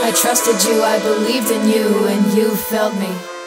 I trusted you, I believed in you, and you failed me.